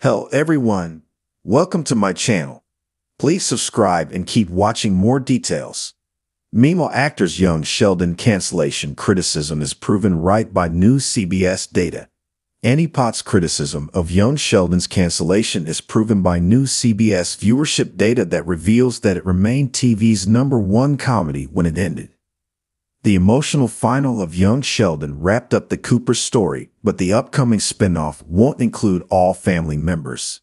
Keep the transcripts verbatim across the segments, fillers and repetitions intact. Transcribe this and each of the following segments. Hello everyone, welcome to my channel. Please subscribe and keep watching more details. Meemaw actor's Young Sheldon cancellation criticism is proven right by new C B S data. Annie Potts' criticism of Young Sheldon's cancellation is proven by new C B S viewership data that reveals that it remained T V's number one comedy when it ended. The emotional final of Young Sheldon wrapped up the Cooper story, but the upcoming spinoff won't include all family members.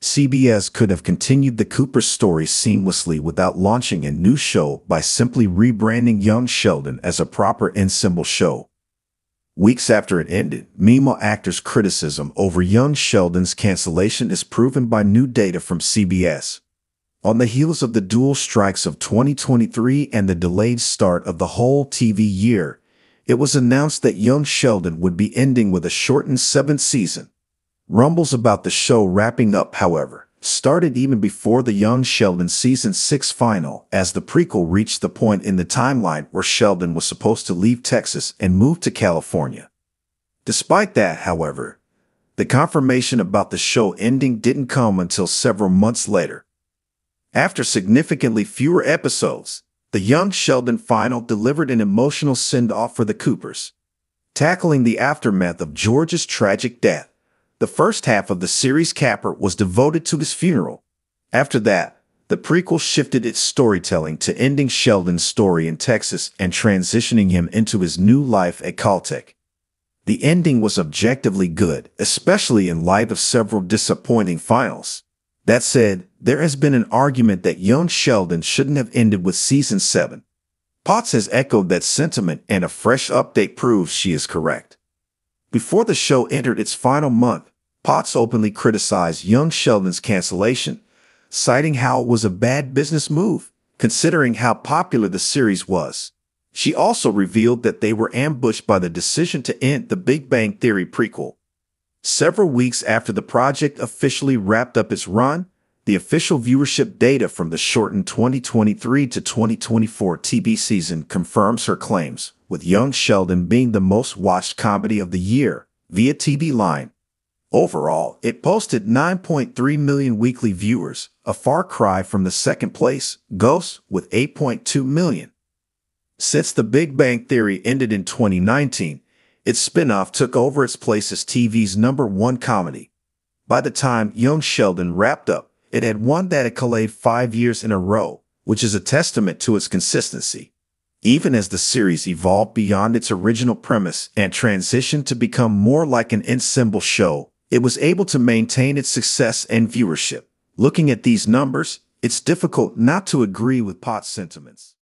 C B S could have continued the Cooper story seamlessly without launching a new show by simply rebranding Young Sheldon as a proper ensemble show. Weeks after it ended, Meemaw actor's criticism over Young Sheldon's cancellation is proven by new data from C B S. On the heels of the dual strikes of twenty twenty-three and the delayed start of the whole T V year, it was announced that Young Sheldon would be ending with a shortened seventh season. Rumbles about the show wrapping up, however, started even before the Young Sheldon Season six final, as the prequel reached the point in the timeline where Sheldon was supposed to leave Texas and move to California. Despite that, however, the confirmation about the show ending didn't come until several months later. After significantly fewer episodes, the Young Sheldon final delivered an emotional send-off for the Coopers. Tackling the aftermath of George's tragic death, the first half of the series capper was devoted to his funeral. After that, the prequel shifted its storytelling to ending Sheldon's story in Texas and transitioning him into his new life at Caltech. The ending was objectively good, especially in light of several disappointing finals. That said, there has been an argument that Young Sheldon shouldn't have ended with Season seven. Potts has echoed that sentiment, and a fresh update proves she is correct. Before the show entered its final month, Potts openly criticized Young Sheldon's cancellation, citing how it was a bad business move, considering how popular the series was. She also revealed that they were ambushed by the decision to end the Big Bang Theory prequel. Several weeks after the project officially wrapped up its run, the official viewership data from the shortened twenty twenty-three to twenty twenty-four T V season confirms her claims, with Young Sheldon being the most watched comedy of the year via T V Line. Overall, it posted nine point three million weekly viewers, a far cry from the second place, Ghosts, with eight point two million. Since the Big Bang Theory ended in twenty nineteen, its spinoff took over its place as T V's number one comedy. By the time Young Sheldon wrapped up, it had won that accolade five years in a row, which is a testament to its consistency. Even as the series evolved beyond its original premise and transitioned to become more like an ensemble show, it was able to maintain its success and viewership. Looking at these numbers, it's difficult not to agree with Potts' sentiments.